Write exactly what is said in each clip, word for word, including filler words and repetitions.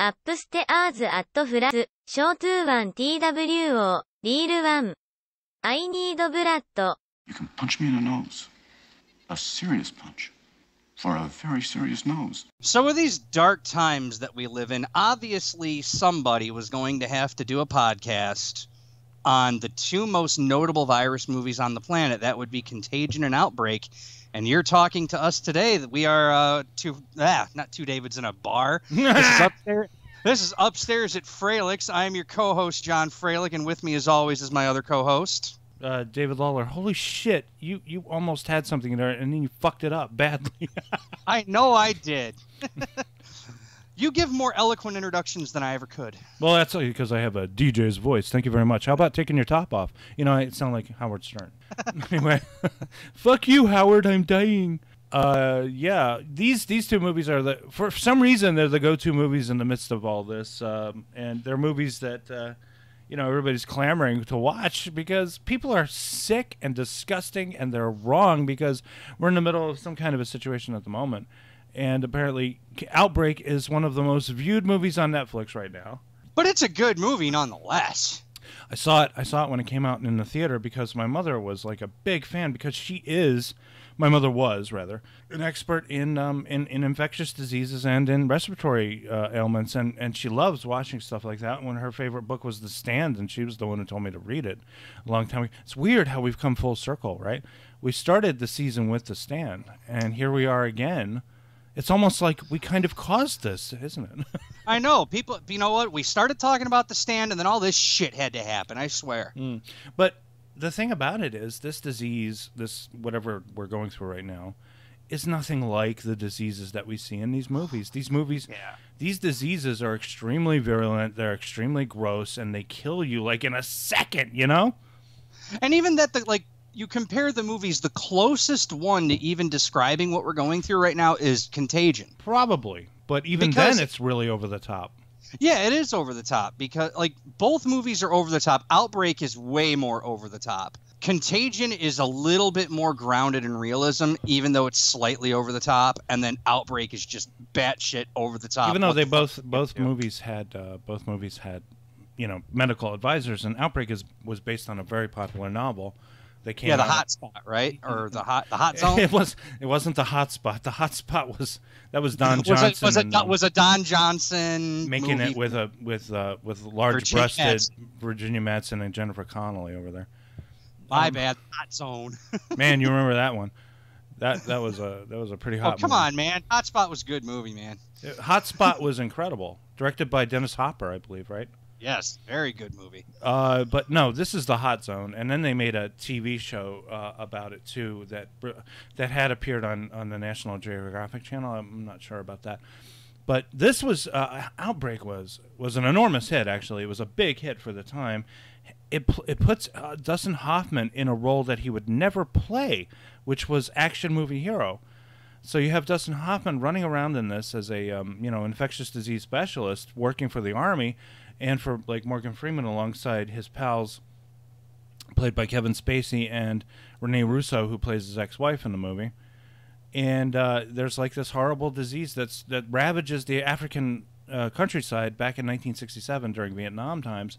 アップステアーズアットフラス、ショートゥーワン ティーダブリューオー、リールワン。I need blood. You can punch me in the nose. A serious punch. For a very serious nose. So with these dark times that we live in, obviously somebody was going to have to do a podcast on the two most notable virus movies on the planet. That would be Contagion and Outbreak. And you're talking to us today. That we are uh, two, ah, not two Davids in a bar. This is upstairs. This is upstairs at Froelich's. I am your co-host John Froelich, and with me, as always, is my other co-host, uh, David Lawler. Holy shit! You you almost had something in there, and then you fucked it up badly. I know I did. You give more eloquent introductions than I ever could. Well, that's because I have a D J's voice. Thank you very much. How about taking your top off? You know, I sound like Howard Stern. Anyway, fuck you, Howard. I'm dying. Uh, yeah, these these two movies are the for some reason they're the go-to movies in the midst of all this, um, and they're movies that uh, you know everybody's clamoring to watch because people are sick and disgusting, and they're wrong because we're in the middle of some kind of a situation at the moment. And apparently Outbreak is one of the most viewed movies on Netflix right now. But it's a good movie nonetheless. I saw it. I saw it when it came out in the theater because my mother was like a big fan because she is, my mother was rather, an expert in um, in, in infectious diseases and in respiratory uh, ailments. And, and she loves watching stuff like that. When her favorite book was The Stand, and she was the one who told me to read it a long time ago. It's weird how we've come full circle, right? We started the season with The Stand, and here we are again. It's almost like we kind of caused this, isn't it? I know. People, you know what? We started talking about The Stand, and then all this shit had to happen, I swear. Mm. But the thing about it is this disease, this whatever we're going through right now, is nothing like the diseases that we see in these movies. These movies, yeah. These diseases are extremely virulent, they're extremely gross, and they kill you, like, in a second, you know? And even that, the, like... You compare the movies, the closest one to even describing what we're going through right now is Contagion. Probably. But even because, then, it's really over the top. Yeah, it is over the top because, like, both movies are over the top. Outbreak is way more over the top. Contagion is a little bit more grounded in realism, even though it's slightly over the top. And then Outbreak is just batshit over the top. Even though they both both movies had uh, both movies had, you know, medical advisors, and Outbreak is was based on a very popular novel. They came yeah, the out. hot spot, right? Or the hot, the hot zone. It was. It wasn't the hot spot. The hot spot was that was Don Johnson. was it, was, it, and, was it Don Johnson making movie? it with a with uh, with large-breasted Virginia Madsen and Jennifer Connelly over there? My um, bad, hot zone. Man, you remember that one? That that was a that was a pretty hot. Oh, come movie. on, man! Hot Spot was a good movie, man. It, Hot Spot was incredible, directed by Dennis Hopper, I believe, right? Yes, very good movie. Uh, but no, this is The Hot Zone, and then they made a T V show uh, about it too that that had appeared on on the National Geographic Channel. I'm not sure about that, but this was uh, Outbreak was was an enormous hit. Actually, it was a big hit for the time. It it puts uh, Dustin Hoffman in a role that he would never play, which was action movie hero. So you have Dustin Hoffman running around in this as a um, you know infectious disease specialist working for the Army. And for like Morgan Freeman alongside his pals, played by Kevin Spacey and Rene Russo, who plays his ex-wife in the movie. And uh, there's like this horrible disease that's that ravages the African uh, countryside back in nineteen sixty-seven during Vietnam times.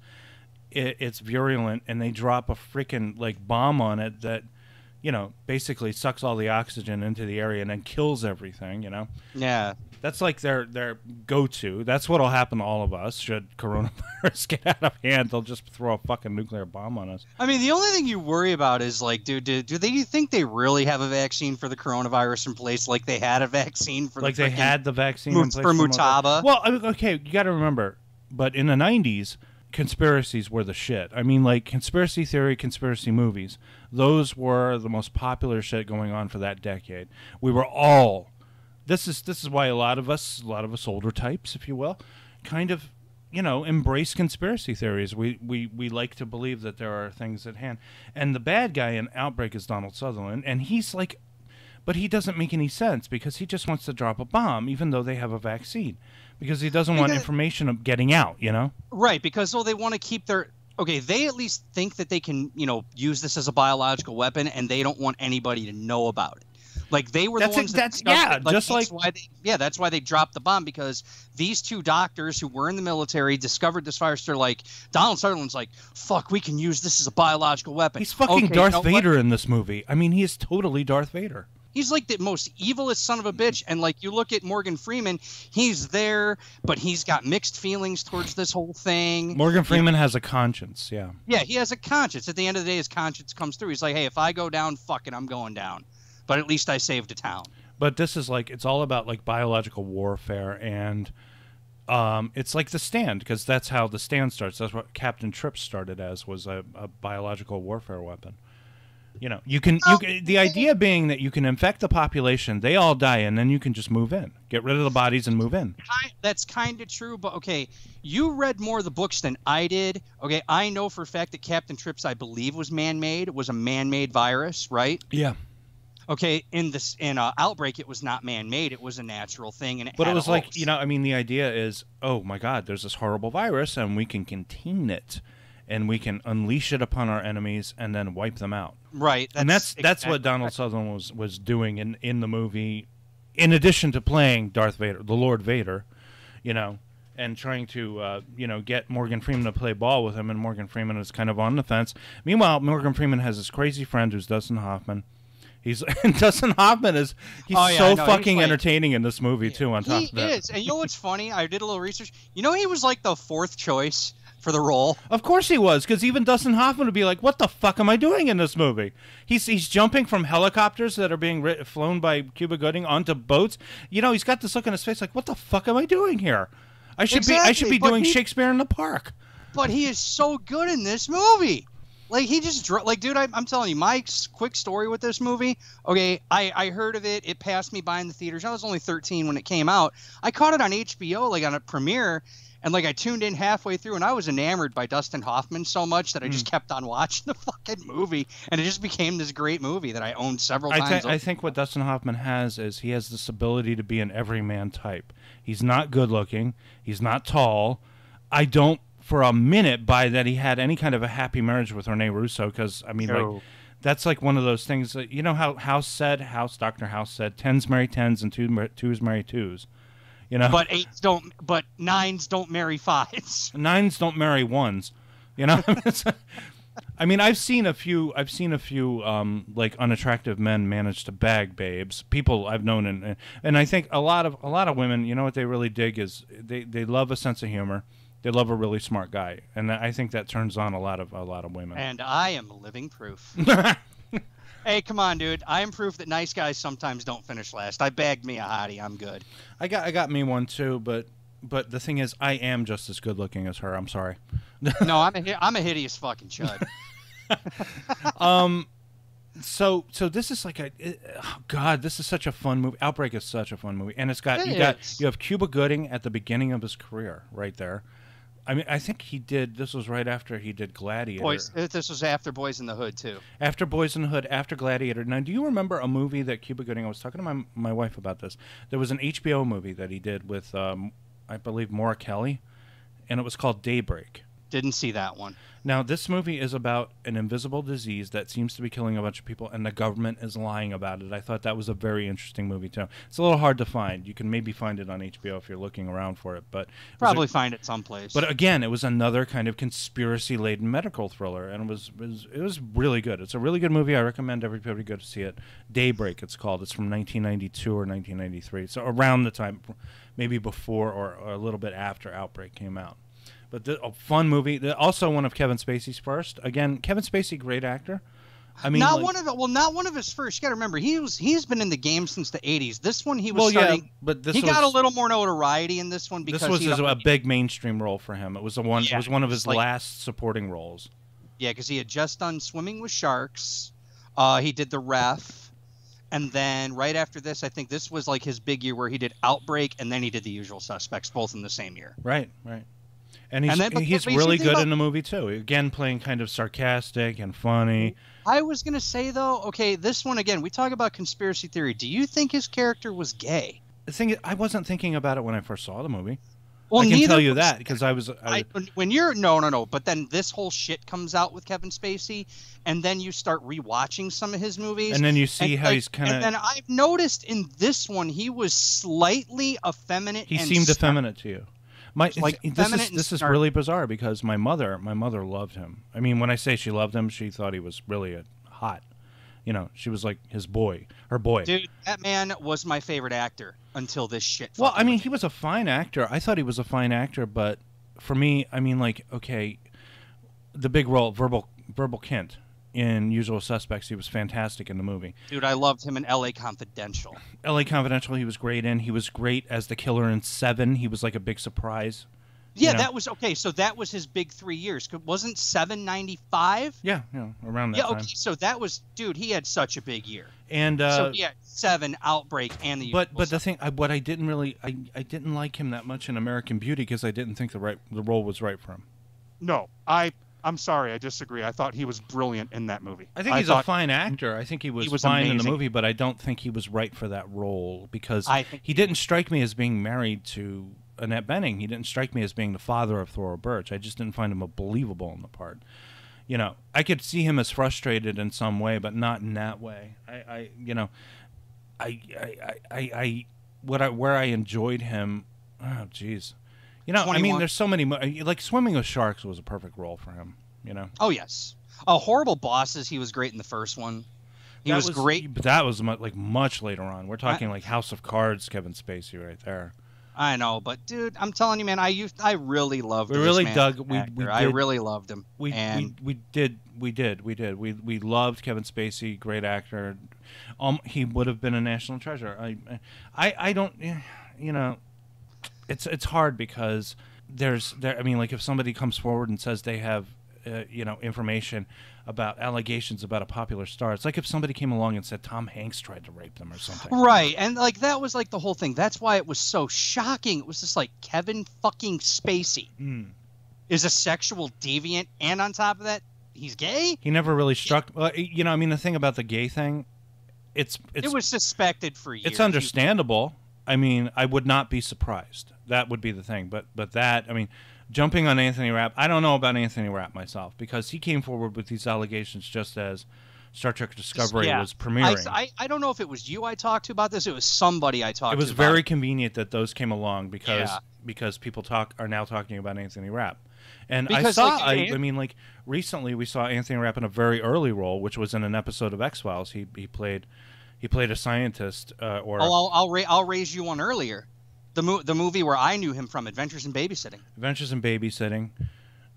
It, it's virulent, and they drop a freaking like bomb on it that, you know, basically sucks all the oxygen into the area and then kills everything. You know. Yeah. That's like their their go-to. That's what'll happen to all of us should coronavirus get out of hand. They'll just throw a fucking nuclear bomb on us. I mean, the only thing you worry about is like, dude, do, do they do you think they really have a vaccine for the coronavirus in place? Like they had a vaccine for like the they had the vaccine in place for Mutaba. Well, okay, you got to remember, but in the nineties, conspiracies were the shit. I mean, like conspiracy theory, conspiracy movies. Those were the most popular shit going on for that decade. We were all. This is this is why a lot of us, a lot of us older types, if you will, kind of, you know, embrace conspiracy theories. We we we like to believe that there are things at hand. And the bad guy in Outbreak is Donald Sutherland, and he's like, but he doesn't make any sense because he just wants to drop a bomb, even though they have a vaccine, because he doesn't want information of getting out, you know? Right, because well, they want to keep their. Okay, they at least think that they can, you know, use this as a biological weapon, and they don't want anybody to know about it. Like they were that's the ones it, that that's, yeah, it. Like, just that's like why they, yeah, that's why they dropped the bomb, because these two doctors who were in the military discovered this virus. They're like, Donald Sutherland's like, fuck, we can use this as a biological weapon. He's fucking okay, Darth you know Vader what? in this movie. I mean, he is totally Darth Vader. He's like the most evilest son of a bitch. And like you look at Morgan Freeman, he's there, but he's got mixed feelings towards this whole thing. Morgan Freeman yeah. has a conscience, yeah. Yeah, he has a conscience. At the end of the day, his conscience comes through. He's like, hey, if I go down, fuck it, I'm going down. But at least I saved a town. But this is like, it's all about like biological warfare. And um, it's like The Stand, because that's how The Stand starts. That's what Captain Tripp started as, was a, a biological warfare weapon. You know, you can, you can, the idea being that you can infect the population, they all die, and then you can just move in. Get rid of the bodies and move in. That's kind of true, but okay, you read more of the books than I did. Okay, I know for a fact that Captain Trips, I believe, was man-made, was a man-made virus, right? Yeah. Okay, in this in uh, Outbreak, it was not man-made. It was a natural thing. And it but it was like, host. you know, I mean, the idea is, oh, my God, there's this horrible virus, and we can contain it. And we can unleash it upon our enemies and then wipe them out. Right. That's and that's that's exactly. what Donald Sutherland was, was doing in, in the movie, in addition to playing Darth Vader, the Lord Vader, you know, and trying to, uh, you know, get Morgan Freeman to play ball with him. And Morgan Freeman is kind of on the fence. Meanwhile, Morgan Freeman has this crazy friend who's Dustin Hoffman. He's and Dustin Hoffman is he's oh, yeah, so no, fucking he's like, entertaining in this movie, yeah, too, on top of that. He is. And you know what's funny? I did a little research. You know, he was like the fourth choice for the role. Of course he was, because even Dustin Hoffman would be like, what the fuck am I doing in this movie? He's he's jumping from helicopters that are being ri flown by Cuba Gooding onto boats. You know, he's got this look on his face like, what the fuck am I doing here? I should exactly, be I should be doing he, Shakespeare in the Park. But he is so good in this movie. Like, he just, like, dude, I, I'm telling you, my quick story with this movie, okay, I, I heard of it, it passed me by in the theaters, I was only thirteen when it came out, I caught it on H B O, like, on a premiere, and, like, I tuned in halfway through, and I was enamored by Dustin Hoffman so much that I just mm. kept on watching the fucking movie, and it just became this great movie that I owned several I times. I think what Dustin Hoffman has is he has this ability to be an everyman type. He's not good-looking, he's not tall, I don't for a minute by that he had any kind of a happy marriage with Rene Russo, because I mean, oh. like, that's like one of those things that, you know, how House said, House, Doctor House said, tens marry tens and two, twos marry twos, you know, but eights don't, but nines don't marry fives, nines don't marry ones, you know. I mean, I've seen a few, I've seen a few um, like unattractive men manage to bag babes, people I've known, and and I think a lot of a lot of women, you know what they really dig is they they love a sense of humor. They love a really smart guy, and I think that turns on a lot of a lot of women. And I am living proof. Hey, come on, dude! I am proof that nice guys sometimes don't finish last. I bagged me a hottie. I'm good. I got I got me one too, but but the thing is, I am just as good looking as her. I'm sorry. No, I'm a I'm a hideous fucking chud. um, so so this is like a it, oh God, this is such a fun movie. Outbreak is such a fun movie, and it's got it you is. got you have Cuba Gooding at the beginning of his career, right there. I mean, I think he did. This was right after he did Gladiator. Boys, this was after Boys in the Hood too. After Boys in the Hood, after Gladiator. Now, do you remember a movie that Cuba Gooding? I was talking to my my wife about this. There was an H B O movie that he did with, um, I believe, Maura Kelly, and it was called Daybreak. Didn't see that one. Now, this movie is about an invisible disease that seems to be killing a bunch of people, and the government is lying about it. I thought that was a very interesting movie, too. It's a little hard to find. You can maybe find it on H B O if you're looking around for it. But probably it a, find it someplace. But again, it was another kind of conspiracy-laden medical thriller, and it was, it was it was really good. It's a really good movie. I recommend everybody go to see it. Daybreak, it's called. It's from nineteen ninety-two or nineteen ninety-three, so around the time, maybe before or, or a little bit after Outbreak came out. But a oh, fun movie. Also one of Kevin Spacey's first. Again, Kevin Spacey, great actor. I mean, not like, one of the, well, not one of his first. You got to remember, he was he's been in the game since the eighties. This one he was well, starting. Yeah, but this he was, got a little more notoriety in this one because this was his, a big mainstream role for him. It was the one. Yeah, it was one of his like, last supporting roles. Yeah, because he had just done Swimming with Sharks. Uh, he did The Ref, and then right after this, I think this was like his big year where he did Outbreak, and then he did The Usual Suspects, both in the same year. Right. Right. And he's, and then, he's really good about, in the movie, too. Again, playing kind of sarcastic and funny. I was going to say, though, okay, this one, again, we talk about conspiracy theory. Do you think his character was gay? The thing is, I wasn't thinking about it when I first saw the movie. Well, I can tell you that because I was. I, I, when you're no, no, no. But then this whole shit comes out with Kevin Spacey, and then you start rewatching some of his movies, and then you see and, how like, he's kind of. And then I've noticed in this one he was slightly effeminate. He and seemed start. effeminate to you. My like this is this is really bizarre because my mother, my mother loved him. I mean, when I say she loved him, she thought he was really a, hot. You know, she was like his boy, her boy. Dude, that man was my favorite actor until this shit. Well, I mean, he was a fine actor. I thought he was a fine actor, but for me, I mean, like, okay, the big role, Verbal, Verbal Kent in Usual Suspects, he was fantastic in the movie. Dude, I loved him in L A Confidential. L A Confidential, he was great in. He was great as the killer in Seven. He was like a big surprise. Yeah, you know? That was okay. So that was his big three years. Wasn't seven ninety five? Yeah, yeah, around that. Yeah, okay. Time. So that was, dude. He had such a big year. And uh, so yeah, Seven, Outbreak, and the. But but stuff. The thing, I, what I didn't really, I I didn't like him that much in American Beauty because I didn't think the right the role was right for him. No, I I'm sorry, I disagree. I thought he was brilliant in that movie. I think he's I a fine actor. I think he was, he was fine amazing. in the movie, but I don't think he was right for that role because I think he didn't strike me as being married to Annette Bening. He didn't strike me as being the father of Thora Birch. I just didn't find him a believable in the part. You know, I could see him as frustrated in some way, but not in that way. I, I you know, I, I, I, I, what I, where I enjoyed him. Oh, jeez. You know, twenty-one. I mean, there's so many, like Swimming with Sharks was a perfect role for him. You know. Oh yes. Oh, Horrible Bosses. He was great in the first one. He was, was great, but that was like much later on. We're talking I, like House of Cards, Kevin Spacey, right there. I know, but dude, I'm telling you, man, I used, I really loved. We this really man dug. We, we did, I really loved him. We, and we, we did, we did, we did. We we loved Kevin Spacey, great actor. Um, he would have been a national treasure. I, I, I don't, you know, it's it's hard because there's there. I mean, like if somebody comes forward and says they have, uh, you know, information about allegations about a popular star. It's like if somebody came along and said Tom Hanks tried to rape them or something. Right. And like that was like the whole thing. That's why it was so shocking. It was just like Kevin fucking Spacey mm. is a sexual deviant. And on top of that, he's gay. He never really struck. Yeah. Uh, you know, I mean, the thing about the gay thing, it's, it's it was suspected for years. It's understandable. I mean, I would not be surprised. That would be the thing. But but that, I mean, jumping on Anthony Rapp, I don't know about Anthony Rapp myself because he came forward with these allegations just as Star Trek Discovery yeah. was premiering. I, I, I don't know if it was you I talked to about this. It was somebody I talked to. It was to very about. convenient that those came along because yeah. because people talk are now talking about Anthony Rapp. And because, I saw, like, I, I mean, like recently we saw Anthony Rapp in a very early role, which was in an episode of X-Files. He he played he played a scientist. Uh, or oh, I'll I'll, ra I'll raise you one earlier. The, mo the movie where I knew him from, Adventures in Babysitting. Adventures in Babysitting,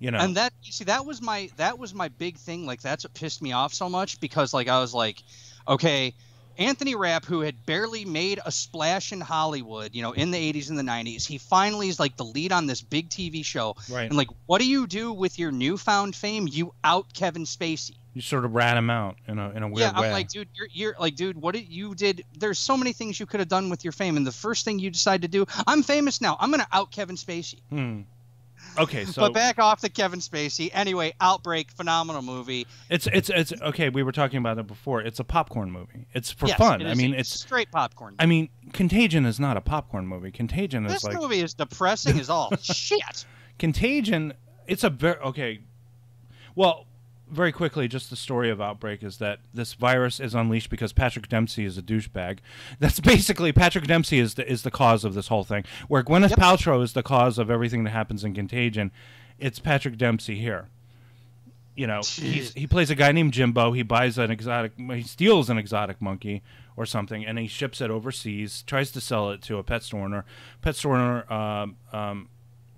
you know. And that, you see, that was my that was my big thing. Like that's what pissed me off so much because like I was like, okay, Anthony Rapp, who had barely made a splash in Hollywood, you know, in the eighties and the nineties, he finally is like the lead on this big T V show. Right. And like, what do you do with your newfound fame? You out Kevin Spacey. You sort of rat him out in a in a weird yeah, way. Yeah, I'm like, dude, you're, you're like, dude, what did you did? There's so many things you could have done with your fame, and the first thing you decide to do, I'm famous now. I'm gonna out Kevin Spacey. Hmm. Okay, so but back off to Kevin Spacey. Anyway, Outbreak, phenomenal movie. It's it's it's okay. We were talking about it before. It's a popcorn movie. It's for yes, fun. It I mean, it's straight popcorn. I mean, Contagion is not a popcorn movie. Contagion this is like this movie is depressing as all shit. Contagion. It's a very okay. Well, very quickly, just the story of Outbreak is that this virus is unleashed because Patrick Dempsey is a douchebag. That's basically Patrick Dempsey is the is the cause of this whole thing. Where Gwyneth yep. Paltrow is the cause of everything that happens in Contagion, it's Patrick Dempsey here. You know, he's, he plays a guy named Jimbo. He buys an exotic, he steals an exotic monkey or something, and he ships it overseas. Tries to sell it to a pet store owner. Pet store owner. Um, um,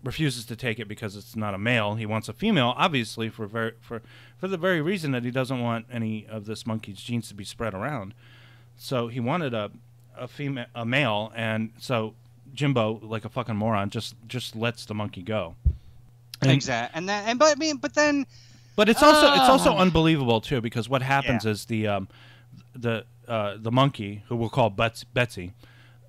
refuses to take it because it's not a male. He wants a female, obviously, for very, for for the very reason that he doesn't want any of this monkey's genes to be spread around. So he wanted a a female, a male, and so Jimbo, like a fucking moron, just just lets the monkey go. And, exactly, and then and but I mean, but then, but it's also uh, it's also unbelievable too because what happens yeah. is the um the uh, the monkey, who we'll call Betsy, Betsy,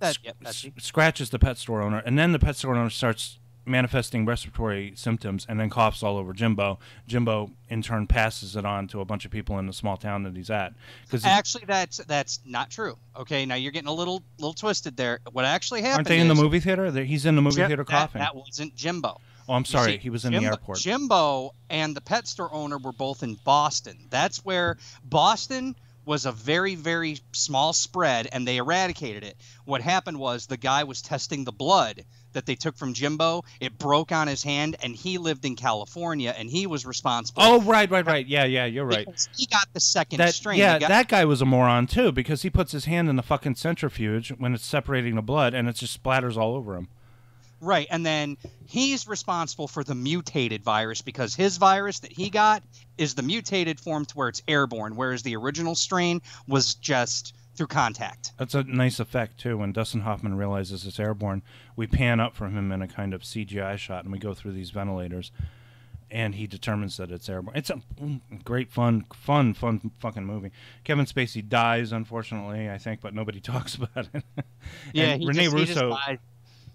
that, yeah, Betsy. Scratches the pet store owner, and then the pet store owner starts manifesting respiratory symptoms and then coughs all over Jimbo. Jimbo in turn passes it on to a bunch of people in the small town that he's at. Because actually, that's that's not true. Okay, now you're getting a little little twisted there. What actually happened? Aren't they in is, the movie theater? He's in the movie Jim, theater coughing. That, that wasn't Jimbo. Oh, I'm sorry. See, he was in Jimbo, the airport. Jimbo and the pet store owner were both in Boston. That's where Boston was a very, very small spread, and they eradicated it. What happened was the guy was testing the blood that they took from Jimbo. It broke on his hand, and he lived in California, and he was responsible. Oh, right, right, right. Yeah, yeah, you're right. Because he got the second that, strain. Yeah, got, that guy was a moron, too, because he puts his hand in the fucking centrifuge when it's separating the blood, and it just splatters all over him. Right, and then he's responsible for the mutated virus because his virus that he got is the mutated form to where it's airborne, whereas the original strain was just through contact. That's a nice effect, too. When Dustin Hoffman realizes it's airborne, we pan up from him in a kind of C G I shot, and we go through these ventilators, and he determines that it's airborne. It's a great, fun, fun, fun fucking movie. Kevin Spacey dies, unfortunately, I think, but nobody talks about it. Yeah, he Rene just, Russo. He just died.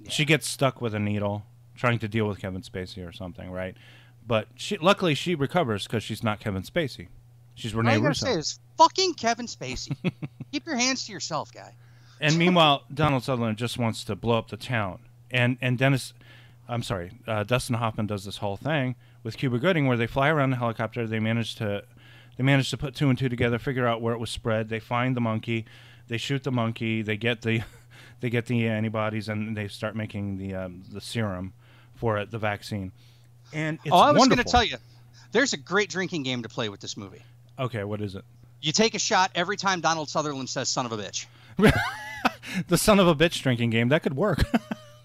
Yeah. She gets stuck with a needle trying to deal with Kevin Spacey or something, right? But she, luckily she recovers because she's not Kevin Spacey. She's Rene Russo. All I gotta say is fucking Kevin Spacey. Keep your hands to yourself, guy. And meanwhile, Donald Sutherland just wants to blow up the town. And and Dennis, I'm sorry, uh, Dustin Hoffman does this whole thing with Cuba Gooding where they fly around the helicopter. They manage to they manage to put two and two together, figure out where it was spread. They find the monkey. They shoot the monkey. They get the... They get the antibodies and they start making the um, the serum for it, the vaccine. And it's oh, I was going to tell you, there's a great drinking game to play with this movie. Okay, what is it? You take a shot every time Donald Sutherland says "son of a bitch." The "son of a bitch" drinking game that could work.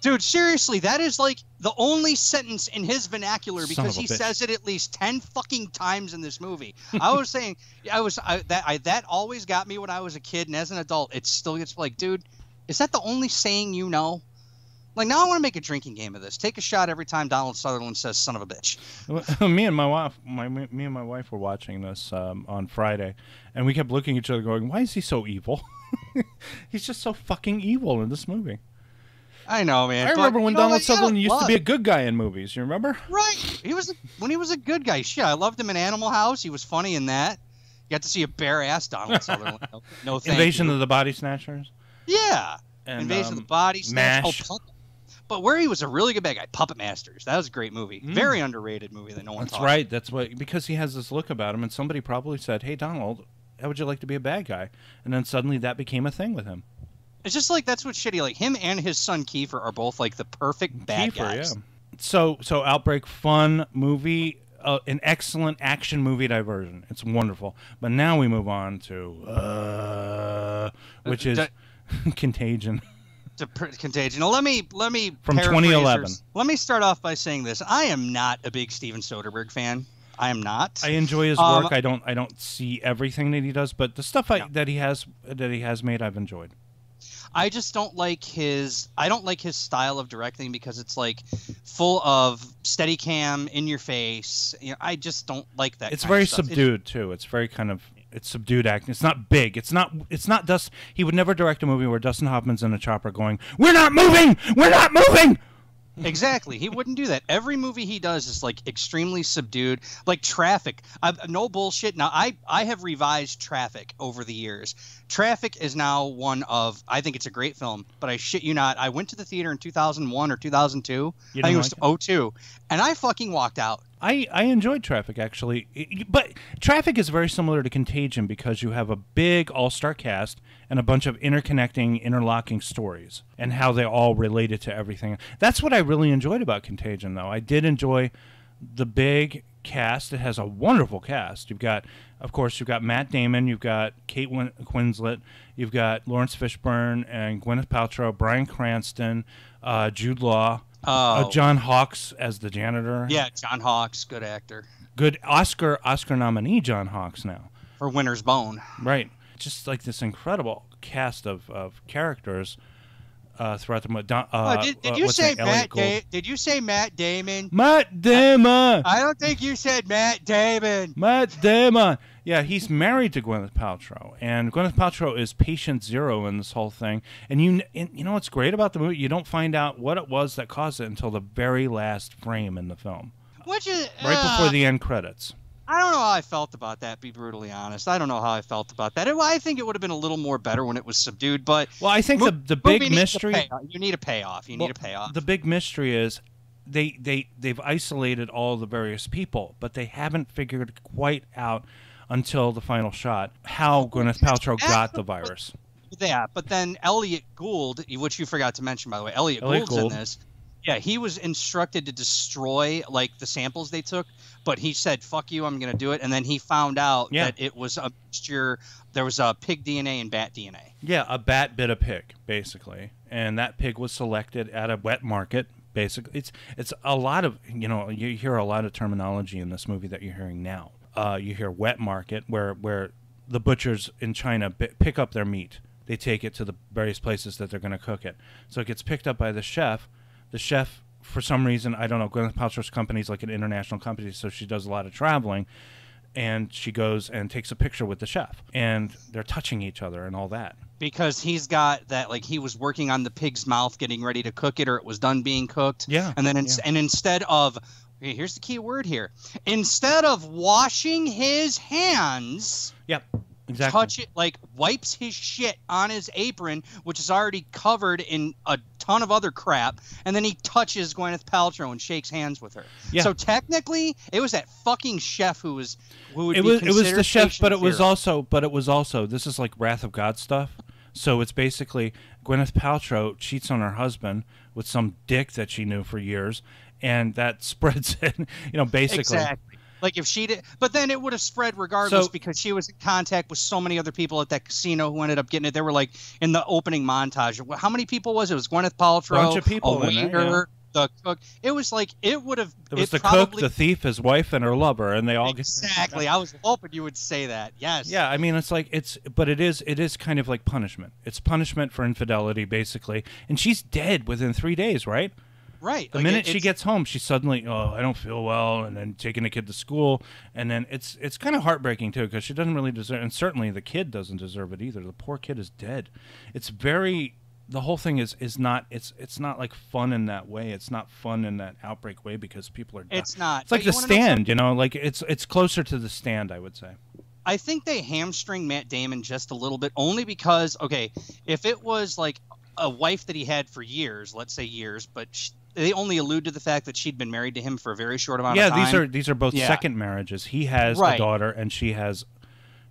Dude, seriously, that is like the only sentence in his vernacular because he bitch. says it at least ten fucking times in this movie. I was saying, I was I, that I, that always got me when I was a kid, and as an adult, it still gets like, dude. Is that the only saying you know? Like, now I want to make a drinking game of this. Take a shot every time Donald Sutherland says "son of a bitch." Me and my wife, my, me and my wife were watching this um, on Friday, and we kept looking at each other, going, "Why is he so evil? He's just so fucking evil in this movie." I know, man. I but, remember when you know, Donald like, Sutherland used love. to be a good guy in movies. You remember? Right. He was when he was a good guy. Shit, I loved him in Animal House. He was funny in that. You got to see a bare ass Donald Sutherland. No, no thank Invasion you. of the Body Snatchers. Yeah, and, Invasion um, of the Body Snatchers. Oh, but where he was a really good bad guy, Puppet Masters. That was a great movie, mm. very underrated movie that no one. That's taught. right. That's what because he has this look about him, and somebody probably said, "Hey, Donald, how would you like to be a bad guy?" And then suddenly that became a thing with him. It's just like that's what shitty. Like him and his son Kiefer are both like the perfect bad Kiefer, guys. Yeah. So so Outbreak, fun movie, uh, an excellent action movie diversion. It's wonderful. But now we move on to uh, which is. Contagion. Contagion. Now, let me let me from twenty eleven. Let me start off by saying this: I am not a big Steven Soderbergh fan. I am not. I enjoy his work. Um, I don't. I don't see everything that he does, but the stuff I, no. that he has that he has made, I've enjoyed. I just don't like his. I don't like his style of directing because it's like full of Steadicam in your face. You know, I just don't like that. It's kind very of stuff. subdued it's, too. It's very kind of. It's subdued acting. It's not big. It's not. It's not. Dust. He would never direct a movie where Dustin Hoffman's in a chopper going, "We're not moving. We're not moving." Exactly. He wouldn't do that. Every movie he does is like extremely subdued, like Traffic. I've, no bullshit. Now, I I have revised Traffic over the years. Traffic is now one of. I think it's a great film, but I shit you not. I went to the theater in two thousand one or two thousand two. I think it was like it? oh two, and I fucking walked out. I, I enjoyed Traffic, actually. It, but Traffic is very similar to Contagion because you have a big all-star cast and a bunch of interconnecting, interlocking stories and how they all related to everything. That's what I really enjoyed about Contagion, though. I did enjoy the big cast. It has a wonderful cast. You've got, of course, you've got Matt Damon. You've got Kate Win Winslet. You've got Laurence Fishburne and Gwyneth Paltrow, Bryan Cranston, uh, Jude Law. Oh. Uh, John Hawkes as the janitor. Yeah, John Hawkes, good actor. Good Oscar Oscar nominee John Hawkes now. For Winter's Bone. Right. Just like this incredible cast of, of characters uh, throughout the movie. Uh, oh, did, did you say Matt? Da- did you say Matt Damon? Matt Damon. I don't think you said Matt Damon. Matt Damon. Yeah, he's married to Gwyneth Paltrow, and Gwyneth Paltrow is patient zero in this whole thing. And you, and you know what's great about the movie? You don't find out what it was that caused it until the very last frame in the film, which is right uh, before the end credits. I don't know how I felt about that. Be brutally honest, I don't know how I felt about that. It, I think it would have been a little more better when it was subdued. But well, I think mo- the the big mystery you need a payoff. You well, need a payoff. The big mystery is. They they they've isolated all the various people, but they haven't figured quite out until the final shot how Gwyneth Paltrow got the virus. Yeah, but then Elliot Gould, which you forgot to mention, by the way, Elliot, Elliot Gould's Gould. in this. Yeah, he was instructed to destroy like the samples they took, but he said, "Fuck you, I'm going to do it." And then he found out yeah. that it was a mixture. There was a pig D N A and bat D N A. Yeah, a bat bit a pig, basically, and that pig was selected at a wet market. Basically, it's it's a lot of you know you hear a lot of terminology in this movie that you're hearing now. Uh, you hear wet market where where the butchers in China b- pick up their meat. They take it to the various places that they're going to cook it. So it gets picked up by the chef. The chef, for some reason, I don't know, Gwyneth Paltrow's company is like an international company, so she does a lot of traveling. And she goes and takes a picture with the chef. And they're touching each other and all that. Because he's got that, like, he was working on the pig's mouth getting ready to cook it, or it was done being cooked. Yeah. And then in- yeah. and instead of... Here's the key word here. Instead of washing his hands, yep, exactly. touch it, like wipes his shit on his apron, which is already covered in a ton of other crap, and then he touches Gwyneth Paltrow and shakes hands with her. Yeah. So technically, it was that fucking chef who was who would it be was, considered. It was the chef, but it zero. was also, but it was also. This is like Wrath of God stuff. So it's basically Gwyneth Paltrow cheats on her husband with some dick that she knew for years. And that spreads it, you know, basically. Exactly. Like if she did, but then it would have spread regardless so, because she was in contact with so many other people at that casino who ended up getting it. They were like in the opening montage. How many people was it? It was Gwyneth Paltrow, bunch of people, a waiter, yeah. the cook. It was like it would have. It was it the probably, cook, the thief, his wife, and her lover, and they all exactly. I was hoping you would say that. Yes. Yeah, I mean, it's like it's, but it is, it is kind of like punishment. It's punishment for infidelity, basically. And she's dead within three days, right? Right. The like minute it, she gets home, she suddenly, oh, I don't feel well, and then taking the kid to school, and then it's it's kind of heartbreaking too because she doesn't really deserve, and certainly the kid doesn't deserve it either. The poor kid is dead. It's very, the whole thing is is not it's it's not like fun in that way. It's not fun in that Outbreak way because people are. It's not. It's like The Stand, you know, like it's it's closer to The Stand, I would say. I think they hamstring Matt Damon just a little bit only because okay, if it was like a wife that he had for years, let's say years, but. She, They only allude to the fact that she'd been married to him for a very short amount yeah, of time. Yeah, these are these are both yeah. second marriages. He has right. a daughter, and she has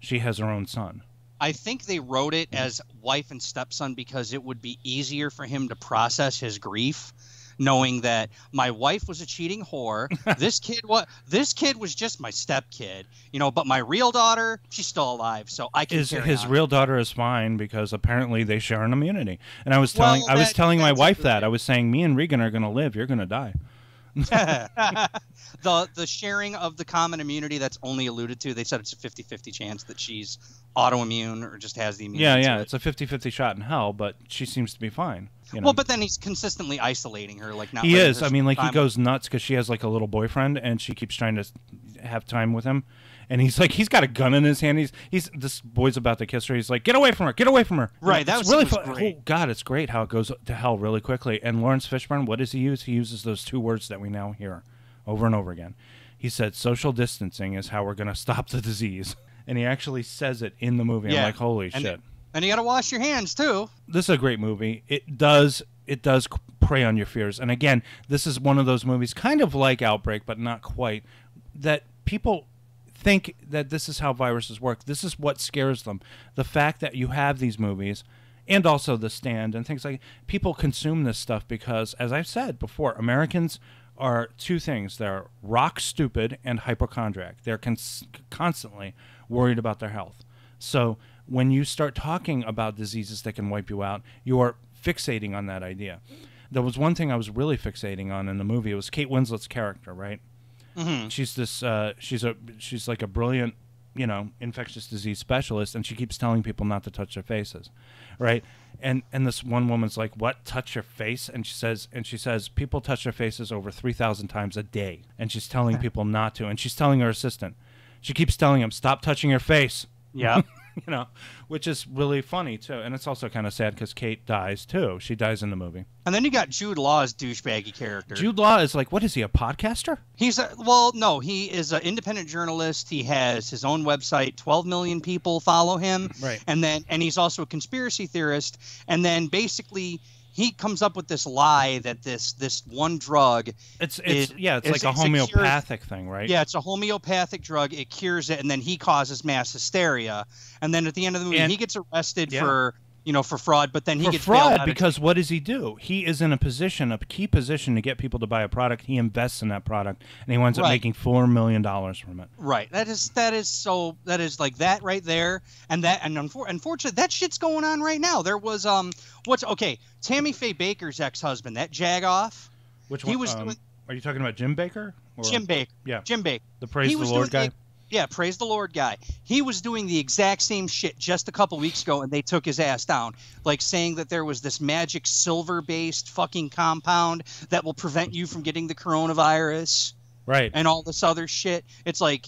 she has her own son. I think they wrote it as wife and stepson because it would be easier for him to process his grief, knowing that my wife was a cheating whore. This kid was this kid was just my stepkid, you know. But my real daughter, she's still alive, so I can. His, his real daughter is fine because apparently they share an immunity. And I was telling well, I was that, telling my wife that I was saying me and Regan are going to live. You're going to die. the the sharing of the common immunity that's only alluded to. They said it's a fifty-fifty chance that she's autoimmune or just has the immunity. Yeah, yeah, it. it's a fifty-fifty shot in hell, but she seems to be fine. You know? Well, but then he's consistently isolating her. Like not. He is. I mean, like time. He goes nuts because she has like a little boyfriend, and she keeps trying to have time with him. And he's like, he's got a gun in his hand. He's he's this boy's about to kiss her. He's like, get away from her, get away from her. Right. It's that was really fun. Oh God, it's great how it goes to hell really quickly. And Laurence Fishburne, what does he use? He uses those two words that we now hear over and over again. He said, social distancing is how we're going to stop the disease. And he actually says it in the movie. Yeah. I'm like, holy and shit. It, and you got to wash your hands too. This is a great movie. It does. It does prey on your fears. And again, this is one of those movies, kind of like Outbreak, but not quite. That people. Think that this is how viruses work. This is what scares them. The fact that you have these movies and also The Stand and things like that. People consume this stuff because, as I've said before, Americans are two things. They're rock stupid and hypochondriac. They're cons- constantly worried about their health. So when you start talking about diseases that can wipe you out, you are fixating on that idea. There was one thing I was really fixating on in the movie. It was Kate Winslet's character, right? Mm-hmm. She's this. Uh, she's a. She's like a brilliant, you know, infectious disease specialist, and she keeps telling people not to touch their faces, right? And and this one woman's like, what, touch your face? And she says, and she says, people touch their faces over three thousand times a day. And she's telling people not to. And she's telling her assistant, she keeps telling him, stop touching your face. Yeah. You know, which is really funny, too. And it's also kind of sad because Kate dies, too. She dies in the movie. And then you got Jude Law's douchebaggy character. Jude Law is like, what is he, a podcaster? He's a, well, no, he is an independent journalist. He has his own website. twelve million people follow him. Right. And then and he's also a conspiracy theorist. And then basically he comes up with this lie that this this one drug. It's, it's it, yeah, it's, it's like it's a homeopathic a cure, thing, right? Yeah, it's a homeopathic drug. It cures it, and then he causes mass hysteria. And then at the end of the movie, and, he gets arrested yeah. for you know for fraud. But then he for gets fraud out because what does he do? He is in a position, a key position, to get people to buy a product. He invests in that product, and he winds right. up making four million dollars from it. Right. That is that is so that is like that right there, and that and unfortunately that shit's going on right now. There was um. What's okay? Tammy Faye Baker's ex-husband, that jagoff. Which one? He was um, doing, are you talking about Jim Bakker? Or, Jim Bakker. Yeah. Jim Bakker. The Praise he the Lord guy. The, yeah, Praise the Lord guy. He was doing the exact same shit just a couple weeks ago, and they took his ass down, like saying that there was this magic silver-based fucking compound that will prevent you from getting the coronavirus. Right. And all this other shit. It's like,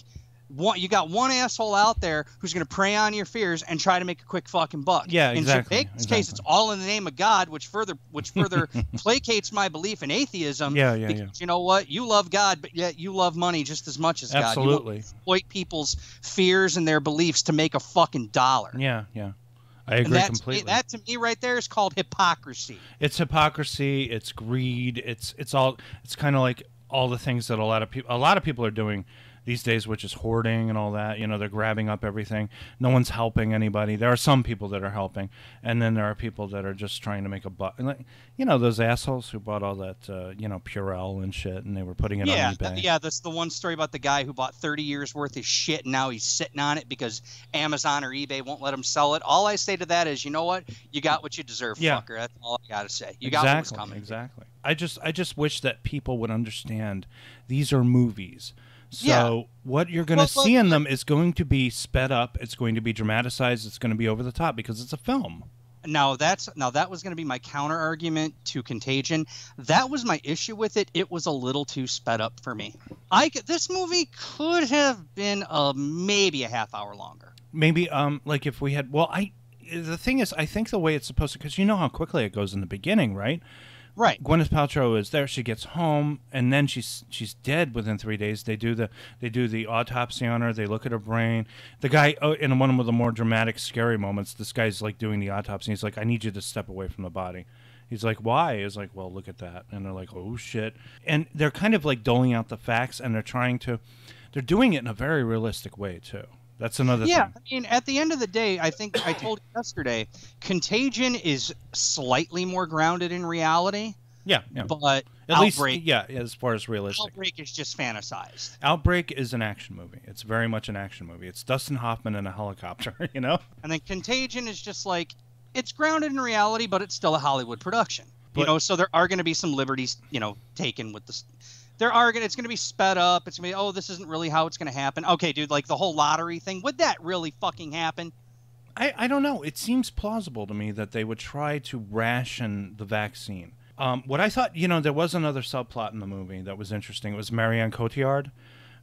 One, you got one asshole out there who's going to prey on your fears and try to make a quick fucking buck. Yeah, exactly. In Jim Bakker's exactly. case, it's all in the name of God, which further which further placates my belief in atheism. Yeah, yeah, because yeah. you know what? You love God, but yet you love money just as much as Absolutely. God. Absolutely. Exploit people's fears and their beliefs to make a fucking dollar. Yeah, yeah. I agree completely. That to me right there is called hypocrisy. It's hypocrisy. It's greed. It's it's all. It's kind of like all the things that a lot of people a lot of people are doing these days, which is hoarding and all that. You know, they're grabbing up everything. No one's helping anybody. There are some people that are helping, and then there are people that are just trying to make a buck. Like, you know, those assholes who bought all that, uh, you know, Purell and shit, and they were putting it yeah, on eBay. Yeah, that's the one story about the guy who bought thirty years worth of shit, and now he's sitting on it because Amazon or eBay won't let him sell it. All I say to that is, you know what? You got what you deserve, yeah. fucker. That's all I got to say. You exactly, got what's coming. Exactly. I just, I just wish that people would understand these are movies. So yeah. what you're going to well, see well, in them is going to be sped up. It's going to be dramatized. It's going to be over the top because it's a film. Now, that's, now that was going to be my counter argument to Contagion. That was my issue with it. It was a little too sped up for me. I could, this movie could have been uh, maybe a half hour longer. Maybe um, like if we had – well, I the thing is I think the way it's supposed to – because you know how quickly it goes in the beginning, right? Right. Gwyneth Paltrow is there. She gets home, and then she's she's dead within three days. They do the they do the autopsy on her. They look at her brain. The guy oh, in one of the more dramatic, scary moments, this guy's like doing the autopsy. He's like, "I need you to step away from the body." He's like, "Why?" He's like, "Well, look at that." And they're like, "Oh shit!" And they're kind of like doling out the facts, and they're trying to, they're doing it in a very realistic way too. That's another yeah, thing. Yeah, I mean, at the end of the day, I think I told you yesterday, Contagion is slightly more grounded in reality. Yeah, yeah. But at Outbreak, least, yeah, as far as realistic. Outbreak is just fantasized. Outbreak is an action movie. It's very much an action movie. It's Dustin Hoffman in a helicopter, you know? And then Contagion is just like, it's grounded in reality, but it's still a Hollywood production. But, you know, so there are going to be some liberties, you know, taken with this. There are gonna, it's going to be sped up. It's going to be, oh, this isn't really how it's going to happen. Okay, dude, like the whole lottery thing. Would that really fucking happen? I, I don't know. It seems plausible to me that they would try to ration the vaccine. Um, what I thought, you know, there was another subplot in the movie that was interesting. It was Marianne Cotillard.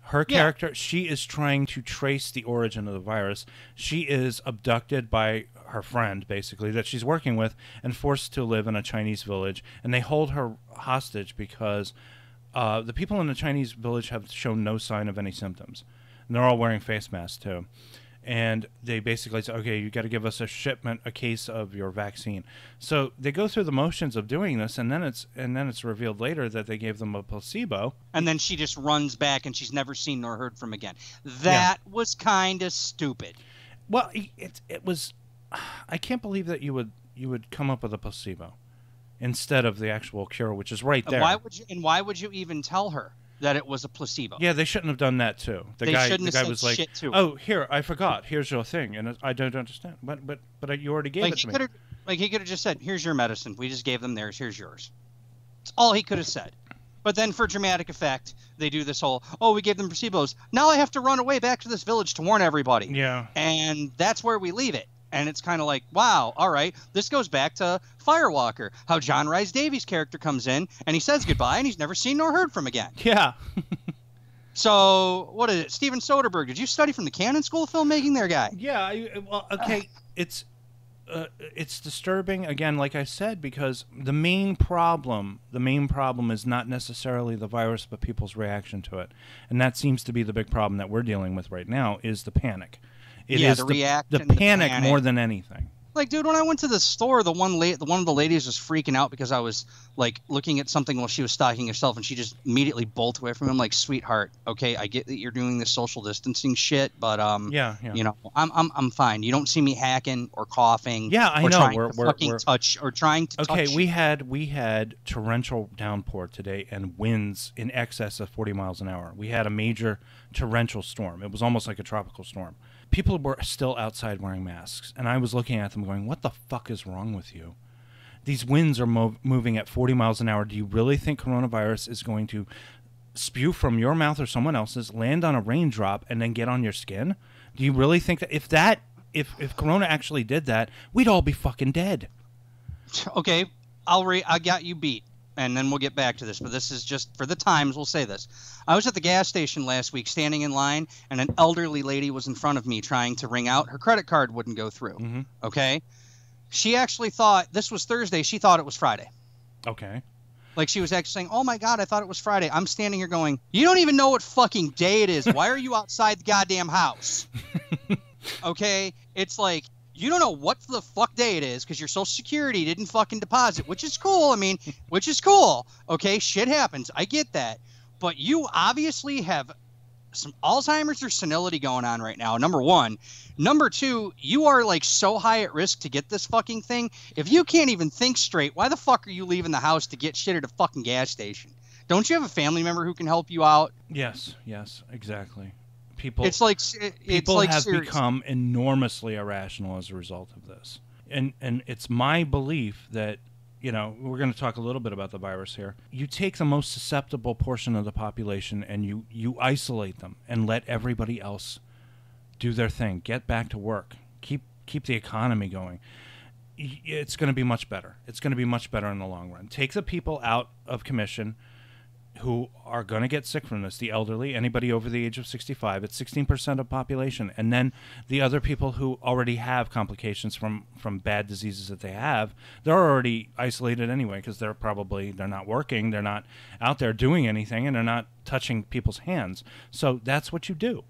Her character, yeah. she is trying to trace the origin of the virus. She is abducted by her friend, basically, that she's working with and forced to live in a Chinese village. And they hold her hostage because Uh, the people in the Chinese village have shown no sign of any symptoms. And they're all wearing face masks, too. And they basically say, okay, you got to give us a shipment, a case of your vaccine. So they go through the motions of doing this, and then it's and then it's revealed later that they gave them a placebo. And then she just runs back, and she's never seen nor heard from again. That yeah. was kind of stupid. Well, it, it was – I can't believe that you would you would come up with a placebo instead of the actual cure, which is right there. And why would you, and why would you even tell her that it was a placebo? Yeah, they shouldn't have done that too. The they guy, shouldn't the have guy said was like, shit to her. "Oh, here, I forgot. Here's your thing, and I don't understand." But but but you already gave like it to me. Like he could have just said, "Here's your medicine. We just gave them theirs. Here's yours." It's all he could have said. But then, for dramatic effect, they do this whole, "Oh, we gave them placebos. Now I have to run away back to this village to warn everybody." Yeah. And that's where we leave it. and it's kind of like, wow, all right, this goes back to Firewalker, how John Rhys Davies' character comes in and he says goodbye and he's never seen nor heard from again. Yeah. So what is it, Steven Soderbergh? Did you study from the Cannon School of Filmmaking, there, guy? Yeah. I, well, okay, it's uh, it's disturbing again, like I said, because the main problem, the main problem is not necessarily the virus, but people's reaction to it, and that seems to be the big problem that we're dealing with right now is the panic. It yeah, is the, react the, the, the panic more than anything. Like, dude, when I went to the store, the one la the one of the ladies was freaking out because I was, like, looking at something while she was stocking herself, and she just immediately bolted away from him. Like, sweetheart, okay, I get that you're doing this social distancing shit, but um, yeah, yeah. you know, I'm I'm I'm fine. You don't see me hacking or coughing. Yeah, I or know. Trying we're, to we're, fucking we're... touch or trying to. Okay, touch. we had we had torrential downpour today and winds in excess of forty miles an hour. We had a major torrential storm. It was almost like a tropical storm. People were still outside wearing masks, and I was looking at them going, what the fuck is wrong with you? These winds are mo moving at forty miles an hour. Do you really think coronavirus is going to spew from your mouth or someone else's, land on a raindrop, and then get on your skin? Do you really think that if that, if, if corona actually did that, we'd all be fucking dead? Okay, I'll re I got you beat, and then we'll get back to this, but this is just for the times. We'll say this. I was at the gas station last week standing in line, and an elderly lady was in front of me trying to ring out. Her credit card wouldn't go through. Mm-hmm. Okay. She actually thought this was Thursday. She thought it was Friday. Okay. Like, she was actually saying, oh my God, I thought it was Friday. I'm standing here going, you don't even know what fucking day it is. Why are you outside the goddamn house? Okay. It's like, you don't know what the fuck day it is because your Social Security didn't fucking deposit, which is cool. I mean, which is cool. Okay, shit happens. I get that. But you obviously have some Alzheimer's or senility going on right now, number one. Number two, you are, like, so high at risk to get this fucking thing. If you can't even think straight, why the fuck are you leaving the house to get shit at a fucking gas station? Don't you have a family member who can help you out? Yes, yes, exactly. People, it's like, it's people like have serious. become enormously irrational as a result of this. And, and it's my belief that, you know, we're going to talk a little bit about the virus here. You take the most susceptible portion of the population and you, you isolate them and let everybody else do their thing. Get back to work. Keep, keep the economy going. It's going to be much better. It's going to be much better in the long run. Take the people out of commission who are going to get sick from this, the elderly, anybody over the age of sixty-five, it's sixteen percent of the population. And then the other people who already have complications from, from bad diseases that they have, they're already isolated anyway because they're probably, they're not working, they're not out there doing anything, and they're not touching people's hands. So that's what you do.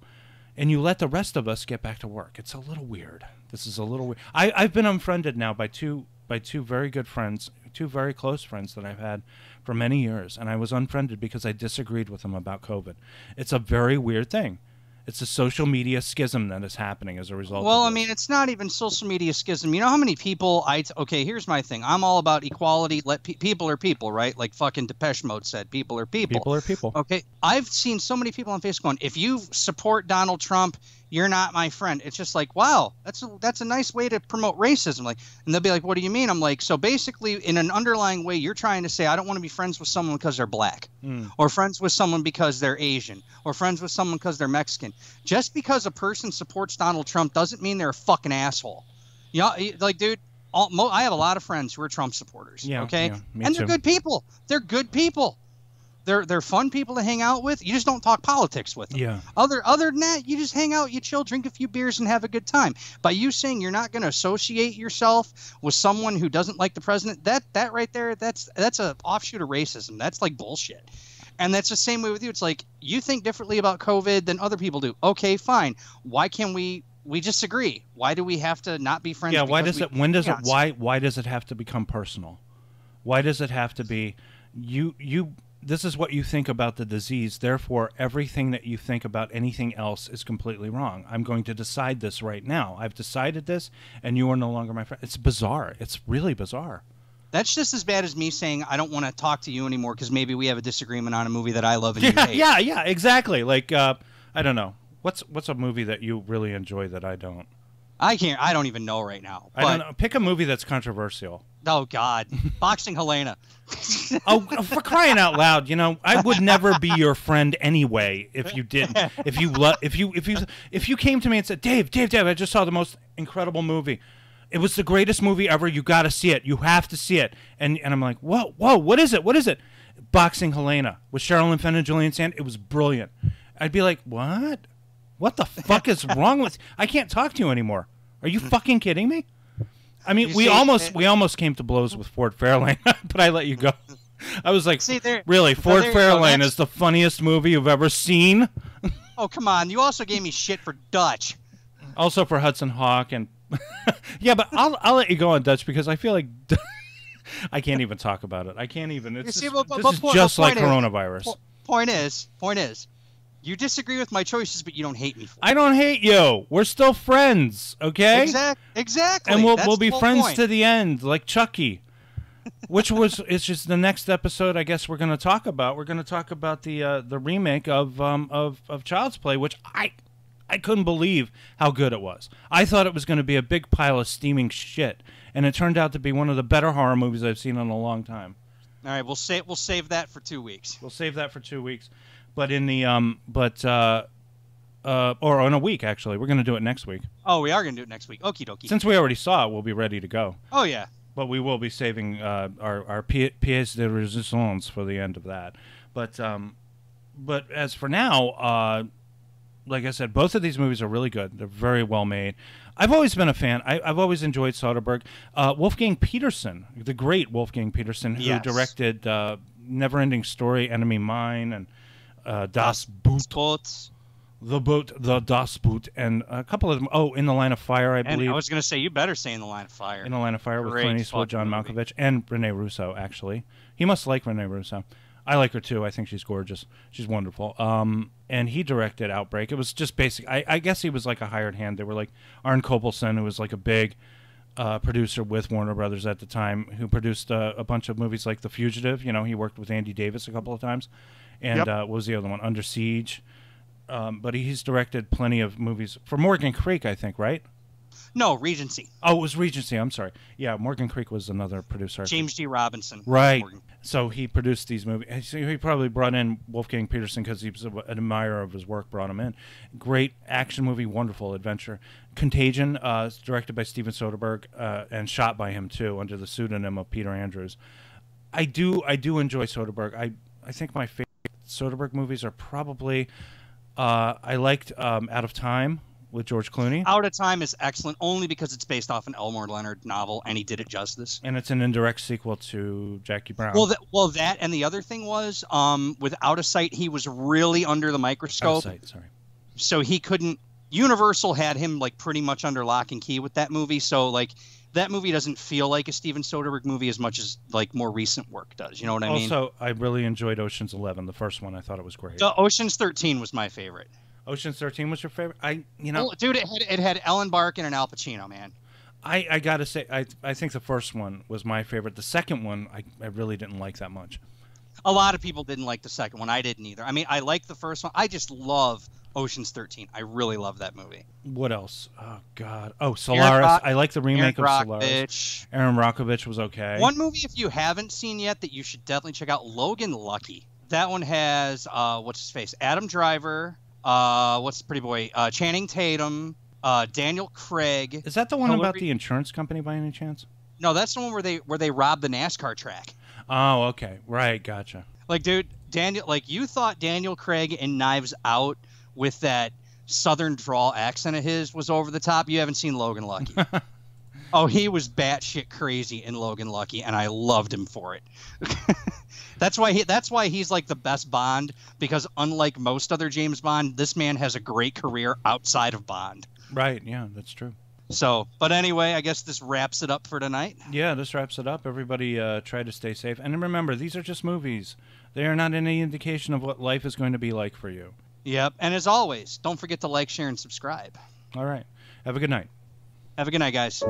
And you let the rest of us get back to work. It's a little weird. This is a little weird. I, I've been unfriended now by two, by two very good friends, two very close friends that I've had for many years, and I was unfriended because I disagreed with them about COVID. It's a very weird thing. It's a social media schism that is happening as a result. Well, of I mean, it's not even social media schism. You know how many people I – okay, here's my thing. I'm all about equality. Let pe People are people, right? Like fucking Depeche Mode said, people are people. People are people. Okay, I've seen so many people on Facebook going, if you support Donald Trump, you're not my friend. It's just like, wow, that's a, that's a nice way to promote racism. Like, and they'll be like, what do you mean? I'm like, so basically in an underlying way, you're trying to say I don't want to be friends with someone because they're black, mm. or friends with someone because they're Asian, or friends with someone because they're Mexican. Just because a person supports Donald Trump doesn't mean they're a fucking asshole. You know, like, dude, all, mo I have a lot of friends who are Trump supporters. Yeah, okay, yeah, me and they're too. good people. They're good people. They're they're fun people to hang out with. You just don't talk politics with them. Yeah. Other other than that, you just hang out, you chill, drink a few beers, and have a good time. By you saying you're not going to associate yourself with someone who doesn't like the president, that that right there, that's that's an offshoot of racism. That's like bullshit. And that's the same way with you. It's like you think differently about COVID than other people do. Okay, fine. Why can we we disagree? Why do we have to not be friends? Yeah. Why does it? When does it? Why why does it have to become personal? Why does it have to be you you? This is what you think about the disease. Therefore, everything that you think about anything else is completely wrong. I'm going to decide this right now. I've decided this, and you are no longer my friend. It's bizarre. It's really bizarre. That's just as bad as me saying I don't want to talk to you anymore because maybe we have a disagreement on a movie that I love and you hate. Yeah, yeah, exactly. Like, uh, I don't know. What's what's a movie that you really enjoy that I don't? I can't. I don't even know right now. But I don't know. Pick a movie that's controversial. Oh, God. Boxing Helena. Oh, for crying out loud, you know, I would never be your friend anyway if you didn't. If you lo if you if you if you came to me and said, "Dave, Dave, Dave, I just saw the most incredible movie. It was the greatest movie ever. You got to see it. You have to see it." And and I'm like, "Whoa, whoa, what is it? What is it?" Boxing Helena with Charlton Heston and Julian Sand. It was brilliant. I'd be like, "What? What the fuck is wrong with you? I can't talk to you anymore. Are you fucking kidding me?" I mean, you we see, almost it, we almost came to blows with Ford Fairlane, but I let you go. I was like, see, there, really, Ford Fairlane is the funniest movie you've ever seen? Oh, come on. You also gave me shit for Dutch. Also for Hudson Hawk. And yeah, but I'll, I'll let you go on Dutch because I feel like I can't even talk about it. I can't even. It's see, just, but, but, this but, is just like is, coronavirus. Point is, point is, you disagree with my choices, but you don't hate me for it. I don't hate you. We're still friends, okay? Exactly. Exactly. And we'll That's we'll be friends point. to the end, like Chucky, which was it's just the next episode. I guess we're gonna talk about we're gonna talk about the uh, the remake of um of of Child's Play, which I I couldn't believe how good it was. I thought it was gonna be a big pile of steaming shit, and it turned out to be one of the better horror movies I've seen in a long time. All right, we'll save we'll save that for two weeks. We'll save that for two weeks. But in the um, but uh, uh, or in a week actually, we're gonna do it next week. Oh, we are gonna do it next week. Okie dokie. Since we already saw it, we'll be ready to go. Oh yeah. But we will be saving uh, our our pièce de résistance for the end of that. But um, but as for now, uh, like I said, both of these movies are really good. They're very well made. I've always been a fan. I, I've always enjoyed Soderbergh. Uh, Wolfgang Petersen, the great Wolfgang Petersen, who yes. directed uh, Neverending Story, Enemy Mine, and Uh, das Boot, Sports. the boot, the Das Boot, and a couple of them. Oh, In the Line of Fire, I believe. And I was going to say, you better say In the Line of Fire. In the Line of Fire Great with Clint Eastwood, John movie. Malkovich, and Rene Russo, actually. He must like Rene Russo. I like her, too. I think she's gorgeous. She's wonderful. Um, and he directed Outbreak. It was just basic. I, I guess he was like a hired hand. They were like Arne Copelson, who was like a big uh, producer with Warner Brothers at the time, who produced uh, a bunch of movies like The Fugitive. You know, he worked with Andy Davis a couple of times. And yep. uh, what was the other one? Under Siege. Um, but he's directed plenty of movies for Morgan Creek, I think, right? No, Regency. Oh, it was Regency. I'm sorry. Yeah, Morgan Creek was another producer. James G. Robinson. Right. Morgan. So he produced these movies. So he probably brought in Wolfgang Petersen because he was an admirer of his work, brought him in. Great action movie, wonderful adventure. Contagion, uh, directed by Steven Soderbergh uh, and shot by him, too, under the pseudonym of Peter Andrews. I do, I do enjoy Soderbergh. I, I think my favorite Soderbergh movies are probably uh, I liked um, Out of Time with George Clooney. Out of Time is excellent only because it's based off an Elmore Leonard novel and he did it justice. And it's an indirect sequel to Jackie Brown. Well, that, well, that and the other thing was um, with Out of Sight, he was really under the microscope. Out of Sight, sorry. So he couldn't. Universal had him like pretty much under lock and key with that movie. So like that movie doesn't feel like a Steven Soderbergh movie as much as like more recent work does. You know what I also, mean? Also, I really enjoyed Ocean's eleven, the first one. I thought it was great. The Ocean's thirteen was my favorite. Ocean's thirteen was your favorite? I, you know, well, dude, it had, it had Ellen Barkin and Al Pacino, man. I, I gotta say, I, I think the first one was my favorite. The second one, I, I really didn't like that much. A lot of people didn't like the second one. I didn't either. I mean, I liked the first one. I just love Ocean's thirteen. I really love that movie. What else? Oh, God. Oh, Solaris. Rock, I like the remake Aaron of Solaris. Aaron Rockovich was okay. One movie, if you haven't seen yet, that you should definitely check out, Logan Lucky. That one has, uh, what's his face? Adam Driver. Uh, what's the pretty boy? Uh, Channing Tatum. Uh, Daniel Craig. Is that the one Hillary... about the insurance company by any chance? No, that's the one where they where they robbed the NASCAR track. Oh, okay. Right. Gotcha. Like, dude, Daniel, like you thought Daniel Craig in Knives Out with that southern drawl accent of his was over the top. You haven't seen Logan Lucky. Oh, he was batshit crazy in Logan Lucky, and I loved him for it. That's why he, that's why he's like the best Bond, because unlike most other James Bond, this man has a great career outside of Bond. Right. Yeah, that's true. So, but anyway, I guess this wraps it up for tonight. Yeah, this wraps it up. Everybody uh, try to stay safe. And remember, these are just movies. They are not any indication of what life is going to be like for you. Yep. And as always, don't forget to like, share, and subscribe. All right. Have a good night. Have a good night, guys.